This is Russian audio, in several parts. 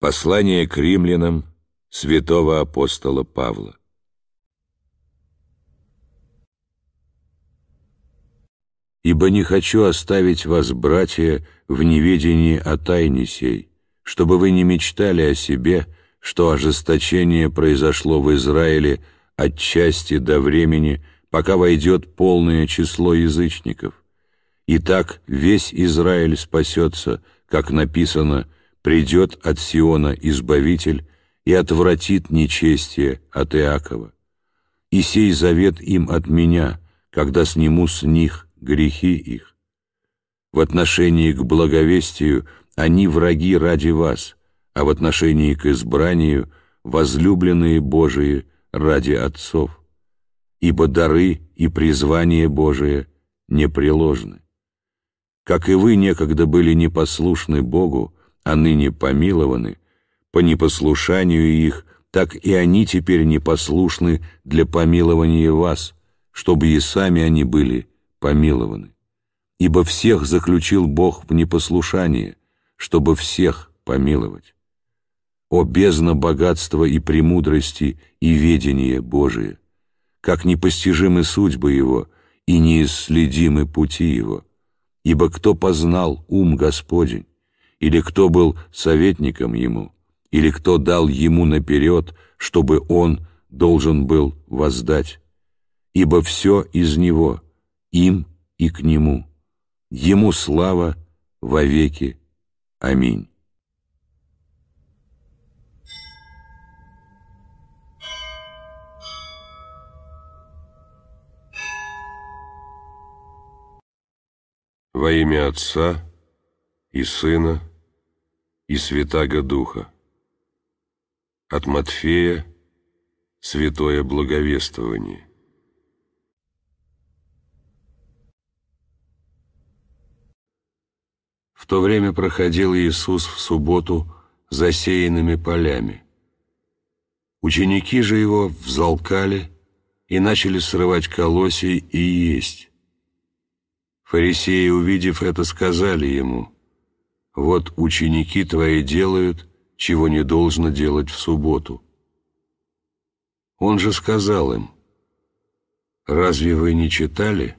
Послание к римлянам святого апостола Павла. «Ибо не хочу оставить вас, братья, в неведении о тайне сей, чтобы вы не мечтали о себе, что ожесточение произошло в Израиле отчасти до времени, пока войдет полное число язычников. Итак, весь Израиль спасется, как написано: придет от Сиона Избавитель и отвратит нечестие от Иакова. И сей завет им от меня, когда сниму с них грехи их. В отношении к благовестию они враги ради вас, а в отношении к избранию возлюбленные Божии ради отцов. Ибо дары и призвание Божие непреложны. Как и вы некогда были непослушны Богу, а ныне помилованы, по непослушанию их, так и они теперь непослушны для помилования вас, чтобы и сами они были помилованы. Ибо всех заключил Бог в непослушание, чтобы всех помиловать. О бездна богатства и премудрости и ведения Божие! Как непостижимы судьбы Его и неисследимы пути Его! Ибо кто познал ум Господень? Или кто был советником ему, или кто дал ему наперед, чтобы он должен был воздать? Ибо все из него, им и к нему. Ему слава вовеки. Аминь». Во имя Отца и Сына и Святаго Духа. От Матфея «Святое благовествование». В то время проходил Иисус в субботу засеянными полями. Ученики же Его взалкали и начали срывать колосья и есть. Фарисеи, увидев это, сказали Ему: «Вот ученики твои делают, чего не должно делать в субботу». Он же сказал им: «Разве вы не читали,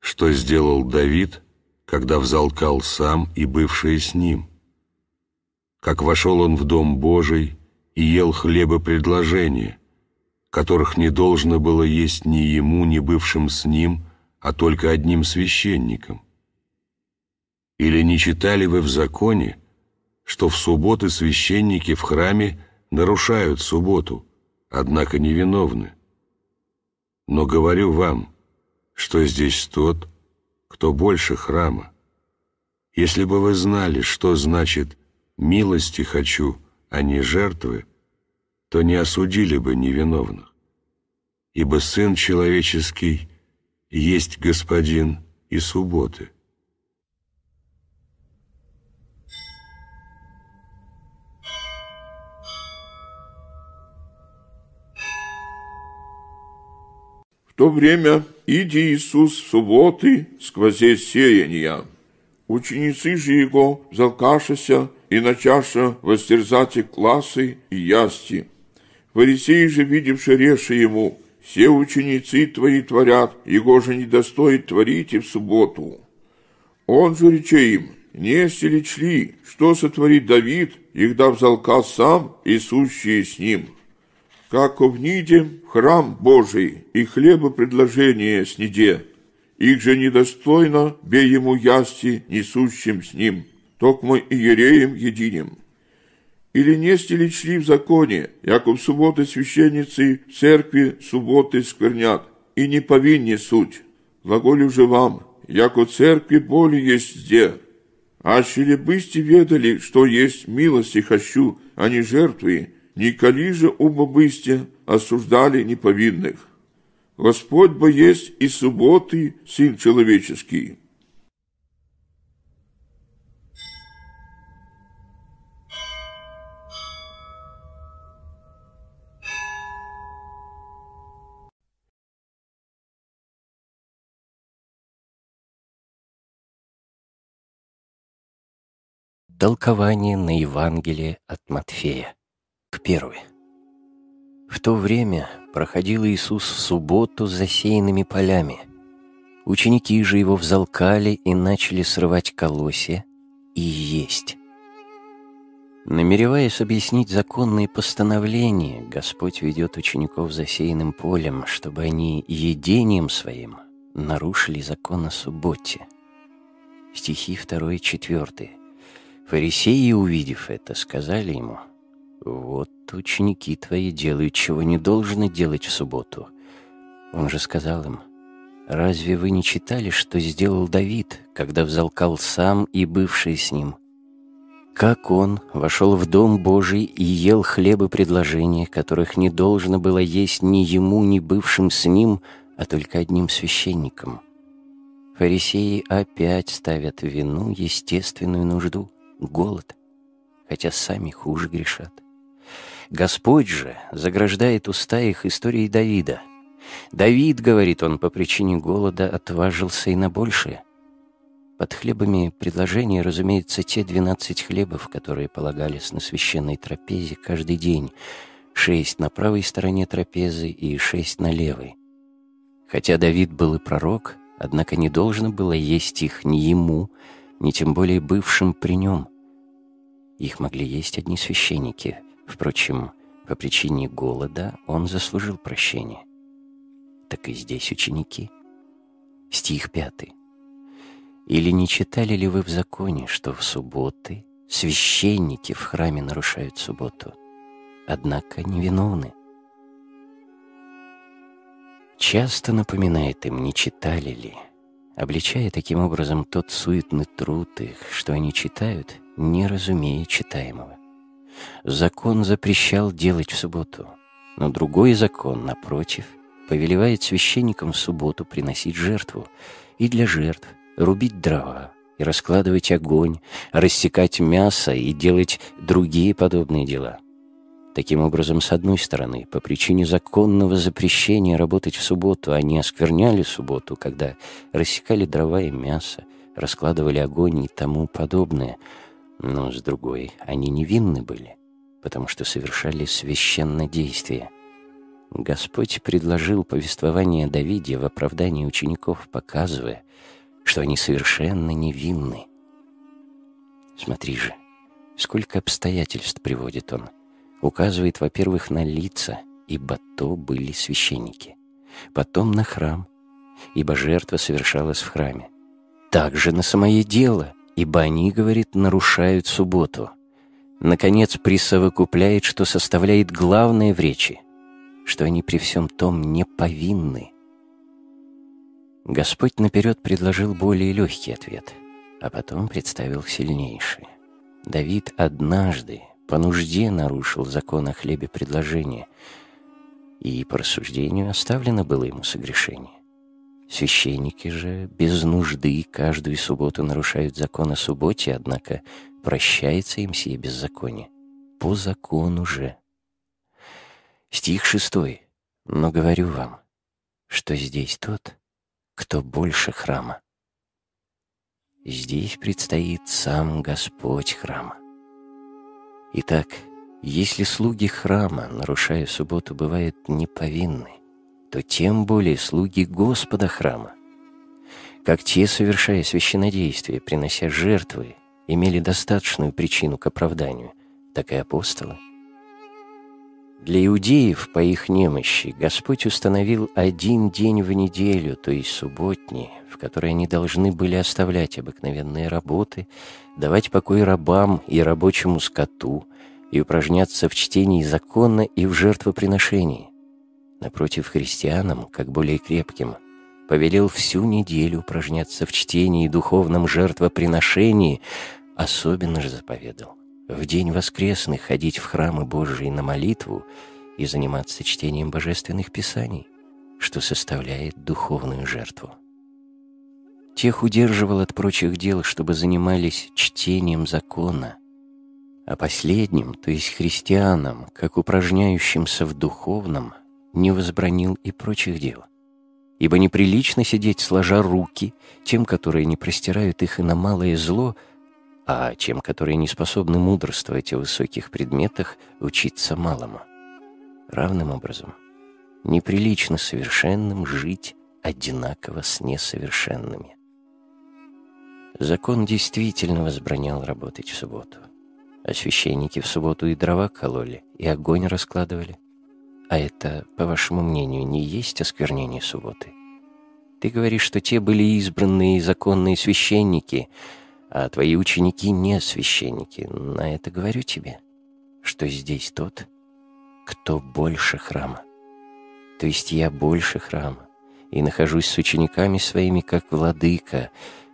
что сделал Давид, когда взалкал сам и бывшие с ним? Как вошел он в дом Божий и ел хлебопредложения, которых не должно было есть ни ему, ни бывшим с ним, а только одним священникам? Или не читали вы в законе, что в субботы священники в храме нарушают субботу, однако невиновны? Но говорю вам, что здесь тот, кто больше храма. Если бы вы знали, что значит «милости хочу, а не жертвы», то не осудили бы невиновных. Ибо Сын Человеческий есть Господин и субботы». В то время иди Иисус в субботы сквозе сеяния. Ученицы же Его, взалкашися и начаша востерзати классы и ясти. Фарисеи же, видевши, реши Ему: «Все ученицы твои творят, Его же недостоит творите в субботу». Он же рече им: «Не селечли, что сотворит Давид, егда взалкал сам и сущие с ним? Как обниде храм Божий и хлебопредложение сниде, их же недостойно бе ему ясти несущим с ним, токмо иереем единим. Или не стелечли в законе, яко в субботы священницы в церкви субботы сквернят, и не повинни суть. Глаголю же вам, яко церкви боли есть зде. Аще ли бысти ведали, что есть милости хочу, а не жертвы, николи же оба бысте осуждали неповинных. Господь бы есть и субботы Сын Человеческий». Толкование на Евангелие от Матфея. К 1. В то время проходил Иисус в субботу засеянными полями. Ученики же его взалкали и начали срывать колосья и есть. Намереваясь объяснить законные постановления, Господь ведет учеников засеянным полем, чтобы они едением своим нарушили закон о субботе. Стихи 2 и 4. Фарисеи, увидев это, сказали ему: «Вот ученики твои делают, чего не должно делать в субботу». Он же сказал им: «Разве вы не читали, что сделал Давид, когда взалкал сам и бывшие с ним? Как он вошел в дом Божий и ел хлебы предложения, которых не должно было есть ни ему, ни бывшим с ним, а только одним священникам». Фарисеи опять ставят в вину естественную нужду, голод, хотя сами хуже грешат. Господь же заграждает уста их историей Давида. «Давид, — говорит он, — по причине голода отважился и на большее». Под хлебами предложения, разумеется, те 12 хлебов, которые полагались на священной трапезе каждый день, 6 на правой стороне трапезы и 6 на левой. Хотя Давид был и пророк, однако не должно было есть их ни ему, ни тем более бывшим при нем. Их могли есть одни священники. Впрочем, по причине голода он заслужил прощение. Так и здесь ученики. Стих 5. «Или не читали ли вы в законе, что в субботы священники в храме нарушают субботу, однако невиновны?» Часто напоминает им, не читали ли, обличая таким образом тот суетный труд их, что они читают, не разумея читаемого. Закон запрещал делать в субботу, но другой закон, напротив, повелевает священникам в субботу приносить жертву, и для жертв рубить дрова и раскладывать огонь, рассекать мясо и делать другие подобные дела. Таким образом, с одной стороны, по причине законного запрещения работать в субботу они оскверняли субботу, когда рассекали дрова и мясо, раскладывали огонь и тому подобное, но с другой, они невинны были, потому что совершали священное действие. Господь предложил повествование о Давиде в оправдании учеников, показывая, что они совершенно невинны. Смотри же, сколько обстоятельств приводит он. Указывает, во-первых, на лица, ибо то были священники. Потом на храм, ибо жертва совершалась в храме. Также на самое дело, ибо они, говорит, нарушают субботу. Наконец, присовокупляет, что составляет главное в речи, что они при всем том не повинны. Господь наперед предложил более легкий ответ, а потом представил сильнейший. Давид однажды по нужде нарушил закон о хлебе предложения, и по рассуждению оставлено было ему согрешение. Священники же без нужды каждую субботу нарушают закон о субботе, однако прощается им сие беззаконие по закону же. Стих 6. «Но говорю вам, что здесь тот, кто больше храма». Здесь предстоит сам Господь храма. Итак, если слуги храма, нарушая субботу, бывают неповинны, то тем более слуги Господа храма. Как те, совершая священнодействие, принося жертвы, имели достаточную причину к оправданию, так и апостолы. Для иудеев, по их немощи, Господь установил один день в неделю, то есть субботний, в который они должны были оставлять обыкновенные работы, давать покой рабам и рабочему скоту и упражняться в чтении закона и в жертвоприношении. Напротив, христианам, как более крепким, повелел всю неделю упражняться в чтении и духовном жертвоприношении, особенно же заповедал в день воскресный ходить в храмы Божии на молитву и заниматься чтением божественных писаний, что составляет духовную жертву. Тех удерживал от прочих дел, чтобы занимались чтением закона, а последним, то есть христианам, как упражняющимся в духовном, не возбранил и прочих дел, ибо неприлично сидеть сложа руки тем, которые не простирают их и на малое зло, а тем, которые не способны мудрствовать о высоких предметах, учиться малому. Равным образом, неприлично совершенным жить одинаково с несовершенными. Закон действительно возбранял работать в субботу. А священники в субботу и дрова кололи, и огонь раскладывали. А это, по вашему мнению, не есть осквернение субботы? Ты говоришь, что те были избранные законные священники, а твои ученики не священники. На это говорю тебе, что здесь тот, кто больше храма. То есть я больше храма, и нахожусь с учениками своими как владыка,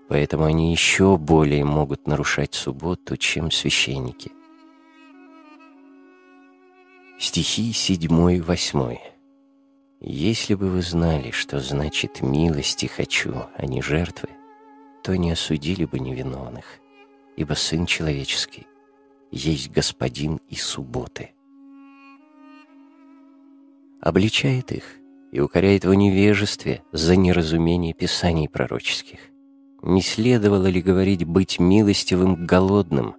поэтому они еще более могут нарушать субботу, чем священники. Стихи 7-8. «Если бы вы знали, что значит милости хочу, а не жертвы, то не осудили бы невиновных, ибо Сын Человеческий есть Господин и субботы». Обличает их и укоряет в невежестве за неразумение писаний пророческих. Не следовало ли говорить «быть милостивым к голодным»?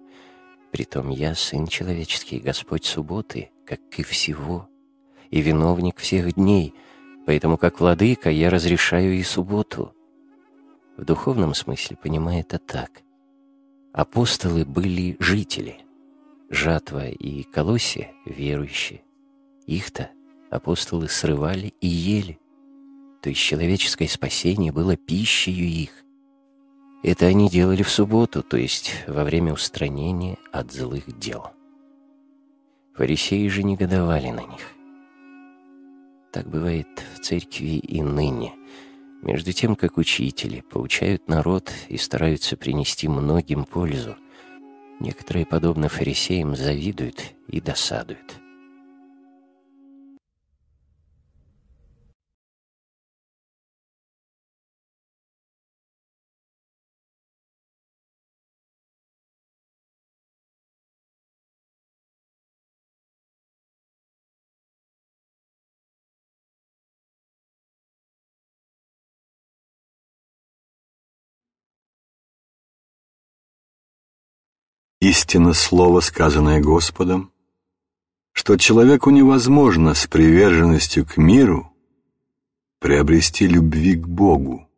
Притом я, Сын Человеческий, Господь субботы, как и всего, и виновник всех дней, поэтому как владыка я разрешаю и субботу. В духовном смысле понимаю это так. Апостолы были жители. Жатва и колосья — верующие. Их-то апостолы срывали и ели. То есть человеческое спасение было пищей их. Это они делали в субботу, то есть во время устранения от злых дел. Фарисеи же негодовали на них. Так бывает в церкви и ныне. Между тем, как учители поучают народ и стараются принести многим пользу, некоторые, подобно фарисеям, завидуют и досадуют. Истинно слово, сказанное Господом, что человеку невозможно с приверженностью к миру приобрести любви к Богу,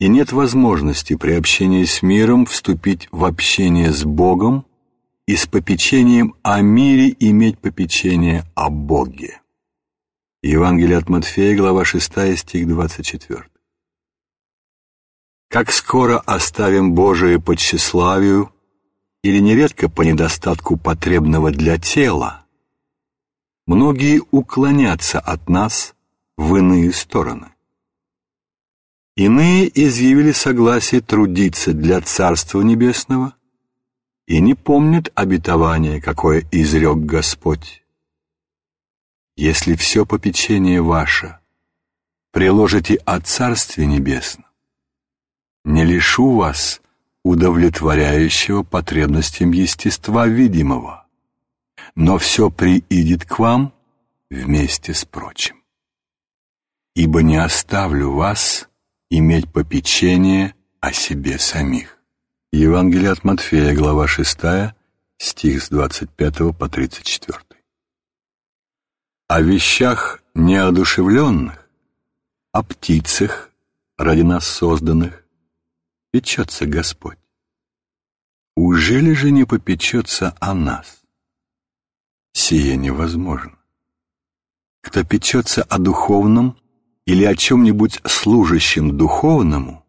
и нет возможности при общении с миром вступить в общение с Богом и с попечением о мире иметь попечение о Боге. Евангелие от Матфея, глава 6, стих 24. Как скоро оставим Божие по тщеславию, или нередко по недостатку потребного для тела, многие уклонятся от нас в иные стороны. Иные изъявили согласие трудиться для Царства Небесного и не помнят обетования, какое изрек Господь. Если все попечение ваше приложите о Царстве Небесном, не лишу вас удовлетворяющего потребностям естества видимого, но все приидет к вам вместе с прочим. Ибо не оставлю вас иметь попечение о себе самих. Евангелие от Матфея, глава 6, стих с 25 по 34. О вещах неодушевленных, о птицах, ради нас созданных, печется Господь. Ужели же не попечется о нас? Сие невозможно. Кто печется о духовном или о чем-нибудь служащем духовному,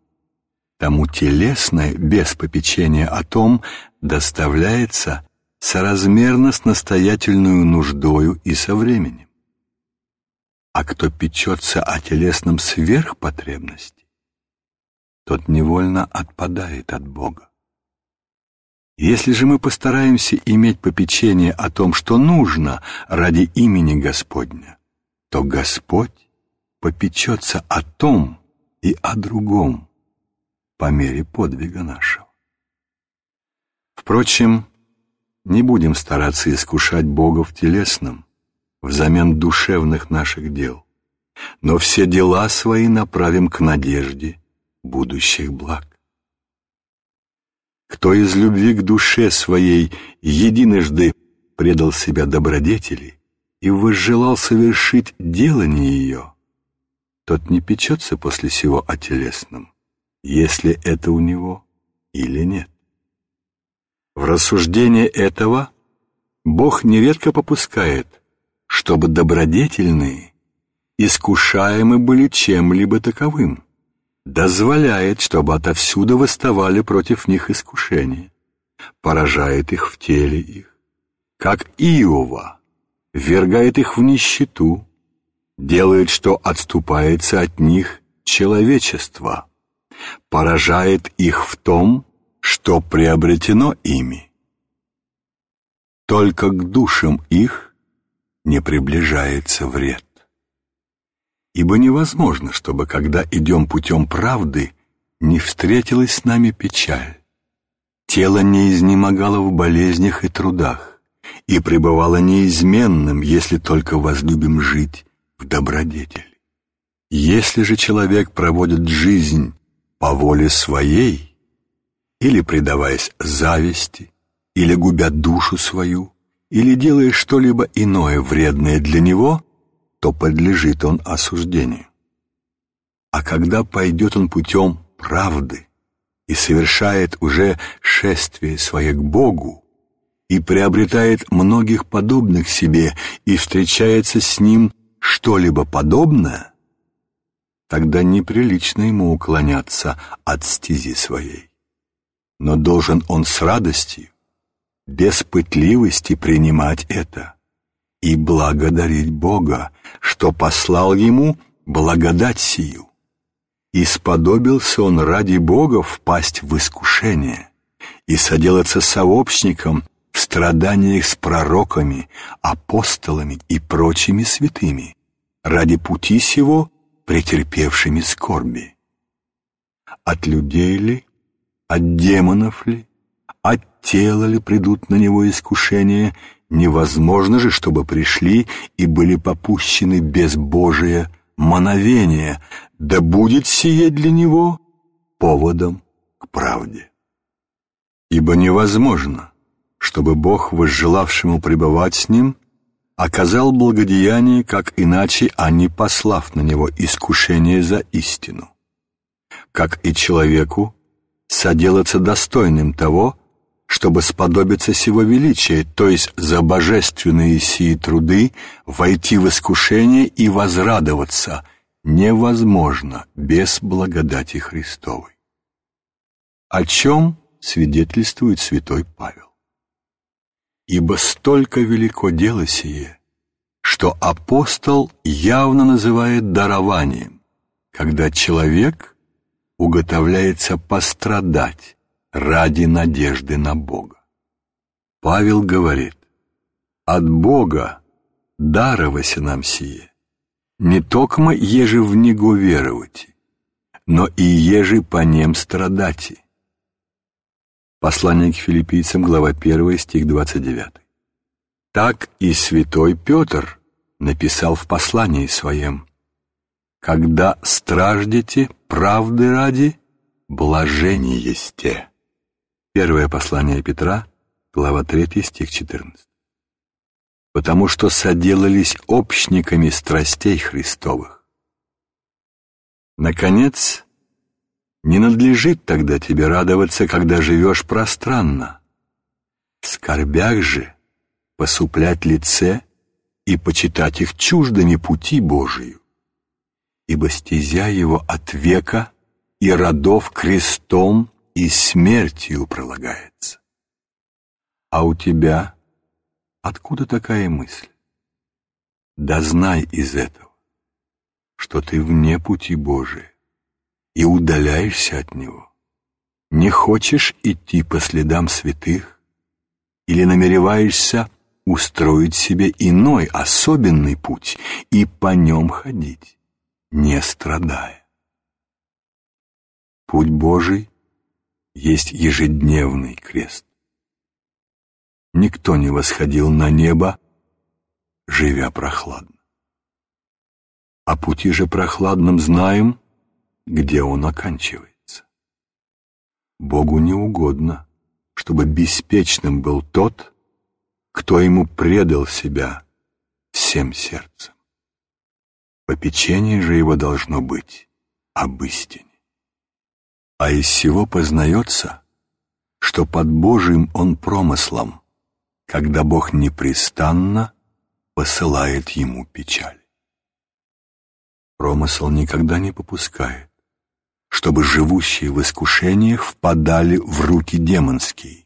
тому телесное без попечения о том доставляется соразмерно с настоятельную нуждою и со временем. А кто печется о телесном сверхпотребности, тот невольно отпадает от Бога. Если же мы постараемся иметь попечение о том, что нужно ради имени Господня, то Господь попечется о том и о другом по мере подвига нашего. Впрочем, не будем стараться искушать Бога в телесном, взамен душевных наших дел, но все дела свои направим к надежде будущих благ. Кто из любви к душе своей единожды предал себя добродетели и возжелал совершить делание ее, тот не печется после сего о телесном, если это у него или нет. В рассуждение этого Бог нередко попускает, чтобы добродетельные искушаемы были чем-либо таковым, дозволяет, чтобы отовсюду восставали против них искушения, поражает их в теле их, как Иова, ввергает их в нищету, делает, что отступается от них человечество, поражает их в том, что приобретено ими. Только к душам их не приближается вред. Ибо невозможно, чтобы, когда идем путем правды, не встретилась с нами печаль. Тело не изнемогало в болезнях и трудах, и пребывало неизменным, если только возлюбим жить в добродетели. Если же человек проводит жизнь по воле своей, или предаваясь зависти, или губя душу свою, или делая что-либо иное вредное для него, то подлежит он осуждению. А когда пойдет он путем правды и совершает уже шествие свое к Богу и приобретает многих подобных себе и встречается с ним что-либо подобное, тогда неприлично ему уклоняться от стези своей. Но должен он с радостью, без пытливости принимать это и благодарить Бога, что послал ему благодать сию. И сподобился он ради Бога впасть в искушение и соделаться сообщником в страданиях с пророками, апостолами и прочими святыми, ради пути сего претерпевшими скорби. От людей ли, от демонов ли, от тела ли придут на него искушения? Невозможно же, чтобы пришли и были попущены безбожие мановения, да будет сие для него поводом к правде. Ибо невозможно, чтобы Бог, возжелавшему пребывать с ним, оказал благодеяние, как иначе, а не послав на него искушение за истину, как и человеку соделаться достойным того, чтобы сподобиться сего величия, то есть за божественные сии труды войти в искушение и возрадоваться, невозможно без благодати Христовой. О чем свидетельствует святой Павел? Ибо столько велико дело сие, что апостол явно называет дарованием, когда человек уготовляется пострадать ради надежды на Бога. Павел говорит: «От Бога даровася нам сие, не токмо еже в Него веровати, но и еже по нем страдати». Послание к Филиппийцам, глава 1, стих 29. Так и святой Петр написал в послании своем: «Когда страждете правды ради, блаженни есте». Первое послание Петра, глава 3, стих 14. Потому что соделались общниками страстей Христовых. Наконец, не надлежит тогда тебе радоваться, когда живешь пространно, в скорбях же посуплять лице и почитать их чуждыми пути Божию, ибо стезя его от века и родов крестом и смертью пролагается. А у тебя откуда такая мысль? Да знай из этого, что ты вне пути Божия и удаляешься от него, не хочешь идти по следам святых или намереваешься устроить себе иной, особенный путь и по нем ходить, не страдая. Путь Божий есть ежедневный крест. Никто не восходил на небо, живя прохладно. О пути же прохладном знаем, где он оканчивается. Богу не угодно, чтобы беспечным был тот, кто ему предал себя всем сердцем. Попечение же его должно быть об истине. А из сего познается, что под Божиим он промыслом, когда Бог непрестанно посылает ему печаль. Промысл никогда не попускает, чтобы живущие в искушениях впадали в руки демонские,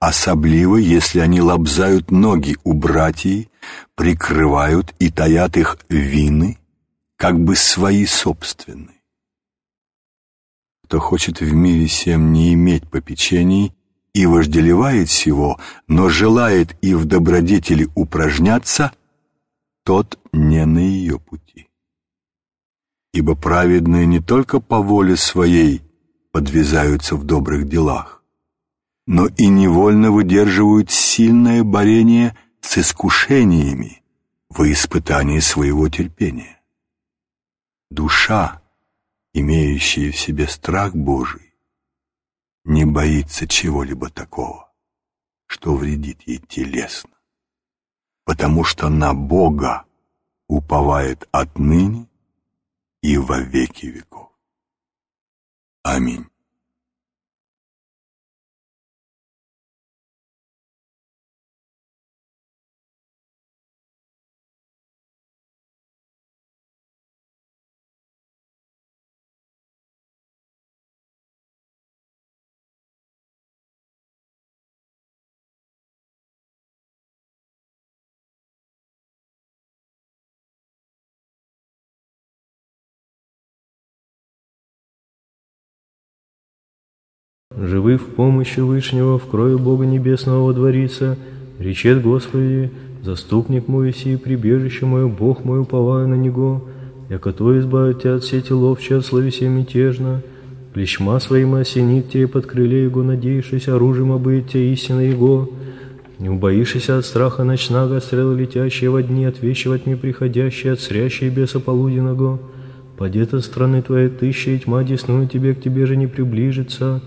особливо, если они лобзают ноги у братьей, прикрывают и таят их вины, как бы свои собственные. Кто хочет в мире сем не иметь попечений и вожделевает сего, но желает и в добродетели упражняться, тот не на ее пути. Ибо праведные не только по воле своей подвязаются в добрых делах, но и невольно выдерживают сильное борение с искушениями во испытании своего терпения. Душа, имеющая в себе страх Божий, не боится чего-либо такого, что вредит ей телесно, потому что на Бога уповает отныне и во веки веков. Аминь. Живы в помощи Вышнего, в крою Бога Небесного дворится, речет Господи, заступник мой еси, прибежище мое, Бог мой, уповаю на Него, яко то избавит тебя от сети ловчей, от словеси мятежно, клещма своим осенит тебя, под крыле Его надеешься, оружием обыт тебя истина Его, не убоишься от страха ночного, от стрела летящие во дни, от вещи во тьме приходящие, от срящей беса полуденного, падет от страны твоей тысяча, и тьма десную тебе, к тебе же не приближится».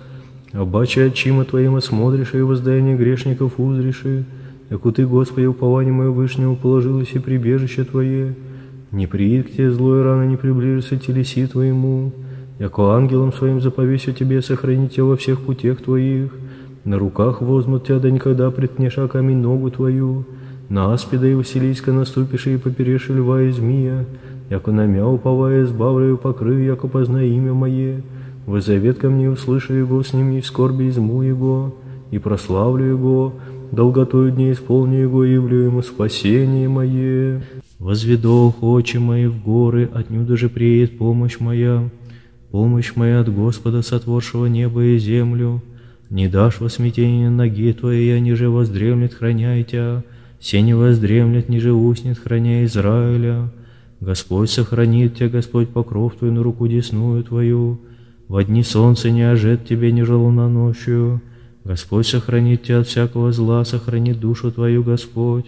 Обаче отчима Твоим осмотришь, и воздаяние грешников узреши, яку Ты, Господи, упование мое Вышнего положилось и прибежище Твое. Не приид к Тебе злой рано, не приближится телеси Твоему, яко ангелом Своим заповесю Тебе, сохрани Тебя во всех путях Твоих. На руках возьмут Тебя, да никогда приткнешь о камень ногу Твою. На аспида и василиска наступишь, и поперешь льва и змия, яко на мя уповая, избавляю покрыв, яко познай имя Мое. Воззовет ко мне, услышу Его, сними в скорби изму Его, и прославлю Его, долготою дней исполню Его, и явлю Ему спасение мое. Возведох очи мои в горы, отнюдь же приедет помощь моя от Господа, сотворшего небо и землю. Не дашь во смятение ноги твоей, а ниже воздремлет, храняй тебя, все не воздремлет, ниже уснет, храня Израиля. Господь сохранит тебя, Господь покров твой на руку десную твою, во дни солнца не ожет тебе, ни луна ночью. Господь сохранит тебя от всякого зла, сохранит душу твою, Господь.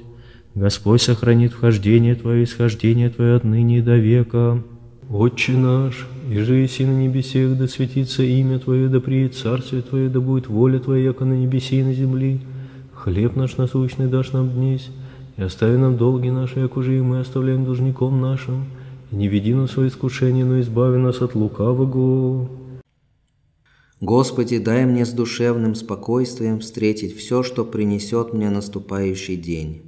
Господь сохранит вхождение твое, исхождение твое отныне и до века. Отче наш, иже еси на небесех, да светится имя Твое, да приедет царствие Твое, да будет воля Твоя, яко на небесе и на земли. Хлеб наш насущный дашь нам днесь, и остави нам долги наши, як уже и мы оставляем должником нашим. И не веди нас во искушение, но избави нас от лукавого. Господи, дай мне с душевным спокойствием встретить все, что принесет мне наступающий день.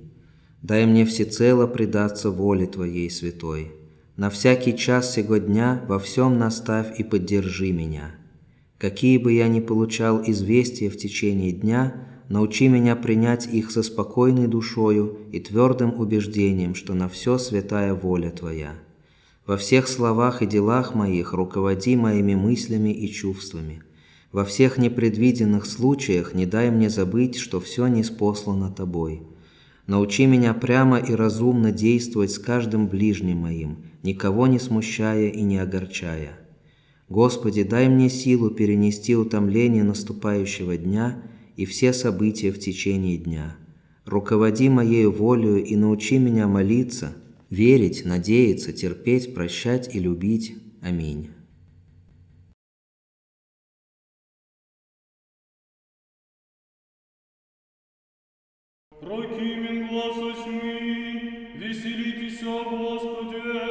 Дай мне всецело предаться воле Твоей святой. На всякий час сего дня во всем наставь и поддержи меня. Какие бы я ни получал известия в течение дня, научи меня принять их со спокойной душою и твердым убеждением, что на все святая воля Твоя. Во всех словах и делах моих руководи моими мыслями и чувствами. Во всех непредвиденных случаях не дай мне забыть, что все ниспослано Тобой. Научи меня прямо и разумно действовать с каждым ближним моим, никого не смущая и не огорчая. Господи, дай мне силу перенести утомление наступающего дня и все события в течение дня. Руководи моей волею и научи меня молиться, верить, надеяться, терпеть, прощать и любить. Аминь. Прокимин глас осьмы, веселитесь о Господе.